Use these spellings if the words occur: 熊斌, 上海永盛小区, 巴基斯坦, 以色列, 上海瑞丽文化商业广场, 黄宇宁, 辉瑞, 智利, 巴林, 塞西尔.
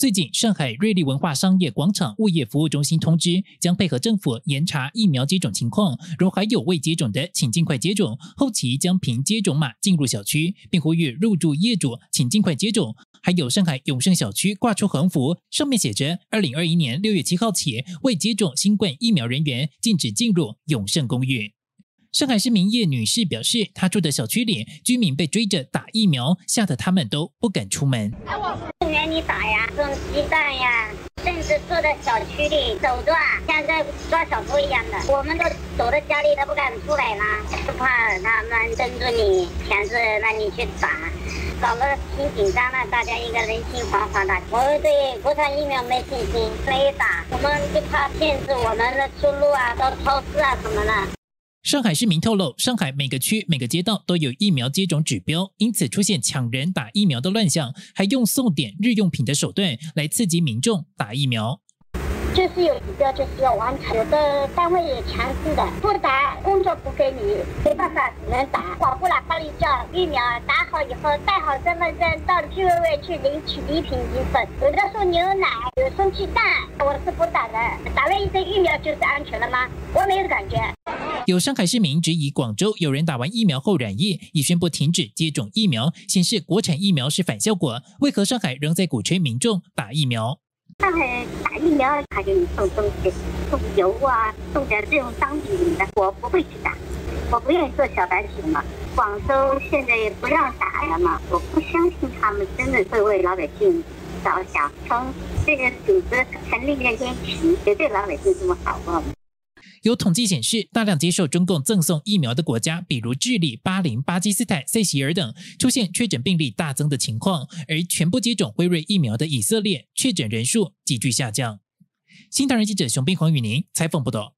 最近，上海瑞丽文化商业广场物业服务中心通知，将配合政府严查疫苗接种情况，如还有未接种的，请尽快接种，后期将凭接种码进入小区，并呼吁入住业主请尽快接种。还有上海永盛小区挂出横幅，上面写着：2021年6月7号起，未接种新冠疫苗人员禁止进入永盛公寓。上海市民叶女士表示，她住的小区里居民被追着打疫苗，吓得他们都不敢出门。我不愿意打呀，这种鸡蛋呀，甚至住在小区里手段像在抓小偷一样的，我们都躲在家里都不敢出来啦，就怕他们跟着你强制让你去打，搞得挺紧张了，大家一个人心惶惶的。我对国产疫苗没信心，没打，我们就怕限制我们的出路啊，到超市啊什么的。上海市民透露，上海每个区每个街道都有疫苗接种指标，因此出现抢人打疫苗的乱象，还用送点日用品的手段来刺激民众打疫苗。就是有指标就是要完成，有的单位也强制的，不打工作不给你，没办法只能打。跑步哪怕一叫疫苗打好以后，带好身份证到居委会去领取礼品一份，有的送牛奶，有送鸡蛋，我是不打的。打了一针疫苗就是安全了吗？我没有感觉。有上海市民质疑广州有人打完疫苗后染疫，已宣布停止接种疫苗，显示国产疫苗是反效果。为何上海仍在鼓吹民众打疫苗？上海打疫苗他给你送东西，送油啊，送点这种商品的，我不会去打，我不愿意做小白瓶嘛。广州现在也不让打了嘛，我不相信他们真的会为老百姓着想。从这个组织成立那天起，绝对老百姓这么好过。有统计显示，大量接受中共赠送疫苗的国家，比如智利、巴林、巴基斯坦、塞西尔等，出现确诊病例大增的情况；而全部接种辉瑞疫苗的以色列，确诊人数急剧下降。新唐人记者熊斌、黄宇宁采访报道。